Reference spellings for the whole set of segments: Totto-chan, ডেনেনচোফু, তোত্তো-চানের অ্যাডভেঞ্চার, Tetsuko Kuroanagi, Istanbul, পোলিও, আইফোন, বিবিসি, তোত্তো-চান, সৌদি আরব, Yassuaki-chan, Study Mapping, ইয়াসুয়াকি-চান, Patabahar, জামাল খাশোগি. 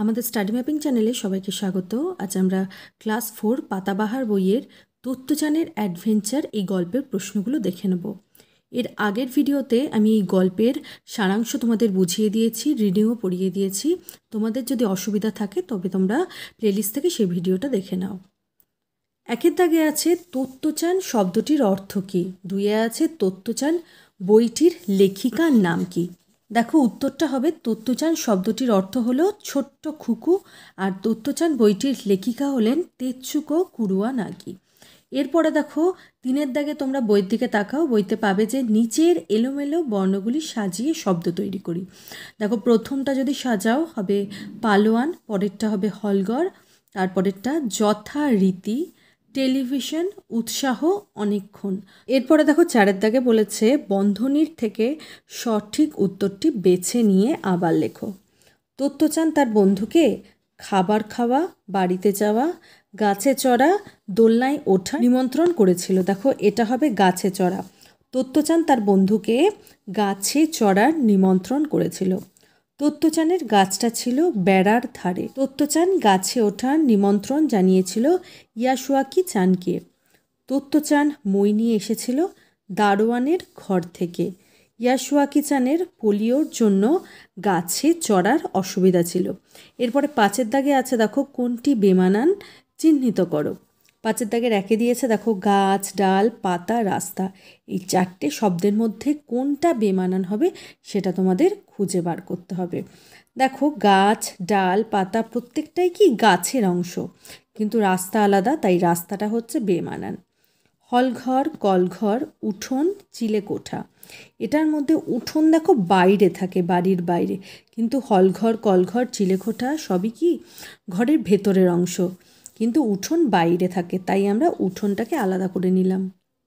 আমাদের study mapping চ্যানেলে সবাইকে স্বাগত। আজ আমরা ক্লাস 4 পাতাবাহার বইয়ের তোত্তো-চানের অ্যাডভেঞ্চার এই গল্পের প্রশ্নগুলো দেখে নেব। এর আগের ভিডিওতে আমি এই গল্পের সারাংশ তোমাদের বুঝিয়ে দিয়েছি, রিডিংও পড়িয়ে দিয়েছি। তোমাদের যদি অসুবিধা থাকে তবে তোমরা প্লেলিস্ট থেকে সেই ভিডিওটা দেখে নাও। একের দাগে আছে তোত্তো-চান শব্দটির অর্থ কী, দুয়ে আছে তোত্তো-চান বইটির লেখিকার নাম কী। দেখো উত্তরটা হবে তোত্তো-চান শব্দটির অর্থ হলো ছোট্ট খুকু আর তোত্তো-চান বইটির লেখিকা হলেন তেৎসুকো কুরোয়ানাগি। এরপরে দেখো তিনের দাগে তোমরা বইয়ের দিকে তাকাও, বইতে পাবে যে নিচের এলোমেলো বর্ণগুলি সাজিয়ে শব্দ তৈরি করি। দেখো প্রথমটা যদি সাজাও হবে পালোয়ান, পরেরটা হবে হলঘর, তারপরেরটা যথারীতি, টেলিভিশন, উৎসাহ, অনেকক্ষণ। এরপরে দেখো চারের দাগে বলেছে বন্ধনীর থেকে সঠিক উত্তরটি বেছে নিয়ে আবার লেখো। তোত্তো-চান তার বন্ধুকে খাবার খাওয়া, বাড়িতে যাওয়া, গাছে চড়া, দোলনায় ওঠা নিমন্ত্রণ করেছিল। দেখো এটা হবে গাছে চড়া। তোত্তো-চান তার বন্ধুকে গাছে চড়ার নিমন্ত্রণ করেছিল। তোত্তো-চানের গাছটা ছিল বেড়ার ধারে। তোত্তো-চান গাছে ওঠার নিমন্ত্রণ জানিয়েছিল ইয়াসুয়াকি-চানকে। তোত্তো-চান মই নিয়ে এসেছিল দারোয়ানের ঘর থেকে। ইয়াসুয়াকি-চানের পোলিওর জন্য গাছে চড়ার অসুবিধা ছিল। এরপরে পাঁচের দাগে আছে দেখো কোনটি বেমানান চিহ্নিত করো। পাঁচের দাগে রেখে দিয়েছে দেখো গাছ, ডাল, পাতা, রাস্তা। এই চারটে শব্দের মধ্যে কোনটা বেমানান হবে সেটা তোমাদের খুঁজে বার করতে হবে। দেখো গাছ, ডাল, পাতা প্রত্যেকটাই কি গাছের অংশ, কিন্তু রাস্তা আলাদা, তাই রাস্তাটা হচ্ছে বেমানান। হলঘর, কলঘর, উঠোন, চিলেকোঠা, এটার মধ্যে উঠোন দেখো বাইরে থাকে, বাড়ির বাইরে, কিন্তু হলঘর, কলঘর, চিলেকোঠা সবই কি ঘরের ভেতরের অংশ, কিন্তু উঠোন বাইরে থাকে, তাই আমরা উঠোনটাকে আলাদা করে নিলাম।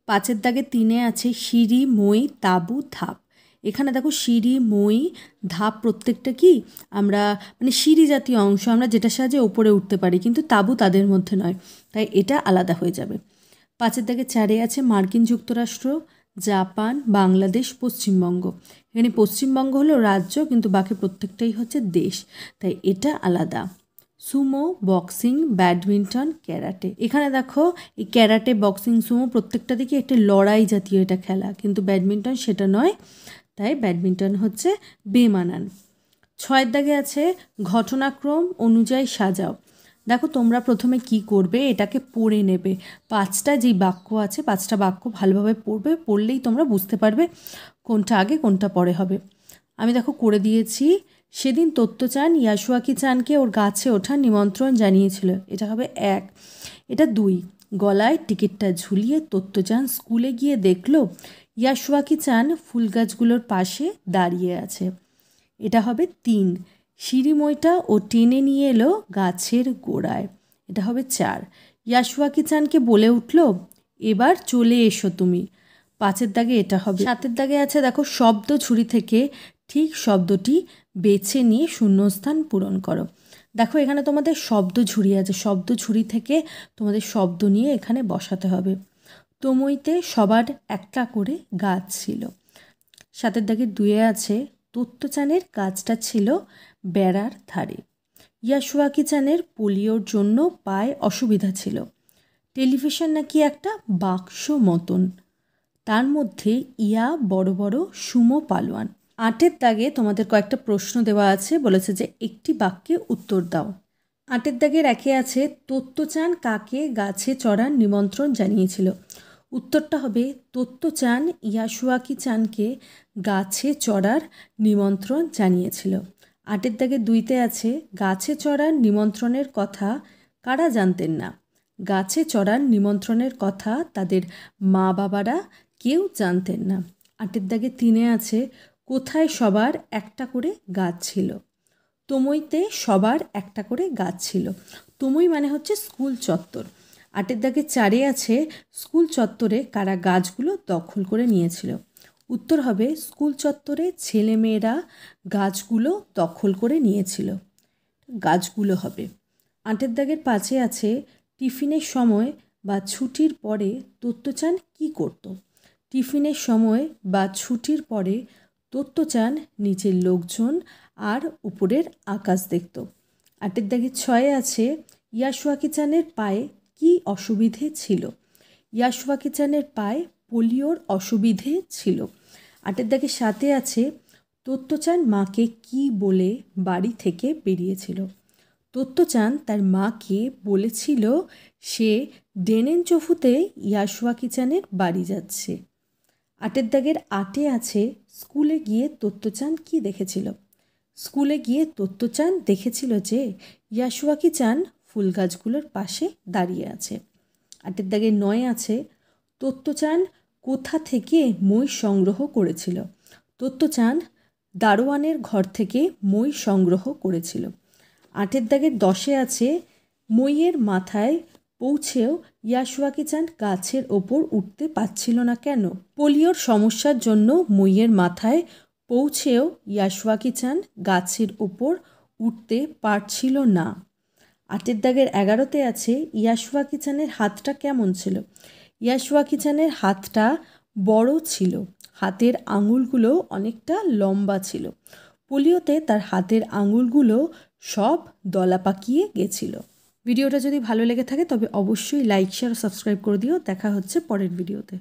পাঁচের দাগে তিনে আছে সিঁড়ি, মই, তাঁবু, ধাপ। এখানে দেখো সিঁড়ি, মই, ধাপ প্রত্যেকটা কি আমরা মানে সিঁড়ি জাতীয় অংশ, আমরা যেটা সাহায্যে ওপরে উঠতে পারি, কিন্তু তাঁবু তাদের মধ্যে নয়, তাই এটা আলাদা হয়ে যাবে। পাঁচের দাগে চারে আছে মার্কিন যুক্তরাষ্ট্র, জাপান, বাংলাদেশ, পশ্চিমবঙ্গ। এখানে পশ্চিমবঙ্গ হলো রাজ্য, কিন্তু বাকি প্রত্যেকটাই হচ্ছে দেশ, তাই এটা আলাদা। Sumo, boxing, badminton, karate. এখানে দেখো এই ক্যারাটে, বক্সিং, সুমো প্রত্যেকটা দিকে একটা লড়াই জাতীয় এটা খেলা, কিন্তু ব্যাডমিন্টন সেটা নয়, তাই ব্যাডমিন্টন হচ্ছে বেমানান। ছয়ের দাগে আছে ঘটনাক্রম অনুযায়ী সাজাও। দেখো তোমরা প্রথমে কি করবে, এটাকে পড়ে নেবে। পাঁচটা যেই বাক্য আছে পাঁচটা বাক্য ভালোভাবে পড়বে, পড়লেই তোমরা বুঝতে পারবে কোনটা আগে কোনটা পরে হবে। আমি দেখো করে দিয়েছি। সেদিন তোত্তো-চান ইয়াসুয়াকি-চানকে ওর গাছে ওঠার নিমন্ত্রণ জানিয়েছিল, এটা হবে এক। এটা দুই, গলায় টিকিটটা ঝুলিয়ে তোত্তো-চান স্কুলে গিয়ে দেখলো ইয়াসুয়াকি-চান ফুল গাছগুলোর পাশে দাঁড়িয়ে আছে, এটা হবে তিন। সিঁড়িময়টা ও টেনে নিয়ে এলো গাছের গোড়ায়, এটা হবে চার। ইয়াসুয়াকি-চানকে বলে উঠল এবার চলে এসো তুমি, পাঁচের দাগে এটা হবে। সাতের দাগে আছে দেখো শব্দ ঝুড়ি থেকে ঠিক শব্দটি বেছে নিয়ে শূন্যস্থান পূরণ করো। দেখো এখানে তোমাদের শব্দ ঝুড়ি আছে, শব্দ ঝুড়ি থেকে তোমাদের শব্দ নিয়ে এখানে বসাতে হবে। তোমইতে সবার একটা করে গাছ ছিল। সাতের দাগে দুয়ে আছে তোত্তো-চানের গাছটা ছিল বেড়ার ধারে। ইয়াসুয়াকি-চানের পোলিওর জন্য পায়ে অসুবিধা ছিল। টেলিভিশন নাকি একটা বাক্স মতন, তার মধ্যে ইয়া বড় বড়, সুমো পালোয়ান। আটের দাগে তোমাদের কয়েকটা প্রশ্ন দেওয়া আছে, বলেছে যে একটি বাক্যে উত্তর দাও। আটের দাগে রেখে আছে তোত্তো-চান কাকে গাছে চড়ার নিমন্ত্রণ জানিয়েছিল, উত্তরটা হবে তোত্তো-চান ইয়াসুয়াকি-চানকে গাছে চড়ার নিমন্ত্রণ জানিয়েছিল। আটের দাগে দুইতে আছে গাছে চড়ার নিমন্ত্রণের কথা কারা জানতেন না, গাছে চড়ার নিমন্ত্রণের কথা তাদের মা বাবারা কেউ জানতেন না। আটের দাগে তিনে আছে কোথায় সবার একটা করে গাছ ছিল, তোমইতে সবার একটা করে গাছ ছিল। তোমই মানে হচ্ছে স্কুল চত্বর। আটের দাগে চারে আছে স্কুল চত্বরে কারা গাছগুলো দখল করে নিয়েছিল, উত্তর হবে স্কুল চত্বরে ছেলেমেয়েরা গাছগুলো দখল করে নিয়েছিল, গাছগুলো হবে। আটের দাগের পাঁচে আছে টিফিনের সময় বা ছুটির পরে তোত্তো-চান কী করত। টিফিনের সময় বা ছুটির পরে তোত্তো-চান নিচের লোকজন আর উপরের আকাশ দেখত। 8 दागे 6 আছে ইয়াসুয়াকি-চানের পায়ে কি অসুবিধে ছিল। ইয়াসুয়াকি-চানের পায়ে পোলিওর অসুবিধে ছিল। 8 দাগে 7 আছে তোত্তো-চান মাকে কি বলে বাড়ি থেকে বেরিয়েছিল। তোত্তো-চান তার মাকে বলেছিল সে ডেনেনচোফুতে ইয়াসুয়াকি-চানের বাড়ি যাচ্ছে। 8 দাগের 8 আছে স্কুলে গিয়ে তোত্তো-চান কি দেখেছিল। স্কুলে গিয়ে তোত্তো-চান দেখেছিল যে ইয়াসুয়াকি-চান ফুল গাছগুলোর পাশে দাঁড়িয়ে আছে। 8 দাগের 9 আছে তোত্তো-চান কোথা থেকে মই সংগ্রহ করেছিল। তোত্তো-চান দারোয়ানের ঘর থেকে মই সংগ্রহ করেছিল। 8 দাগের 10 আছে মইয়ের মাথায় পৌঁছেও ইয়াসুয়াকি-চান গাছের ওপর উঠতে পারছিল না কেন। পোলিওর সমস্যার জন্য মইয়ের মাথায় পৌঁছেও ইয়াসুয়াকি-চান গাছের ওপর উঠতে পারছিল না। 8 দাগের 11তে আছে ইয়াসুয়াকি-চানের হাতটা কেমন ছিল। ইয়াসুয়াকি-চানের হাতটা বড় ছিল, হাতের আঙুলগুলো অনেকটা লম্বা ছিল। পোলিওতে তার হাতের আঙুলগুলো সব দলা পাকিয়ে গেছিল। ভিডিওটা যদি ভালো লেগে থাকে তবে অবশ্যই লাইক শেয়ার সাবস্ক্রাইব করে দিও। দেখা হচ্ছে পরের ভিডিওতে।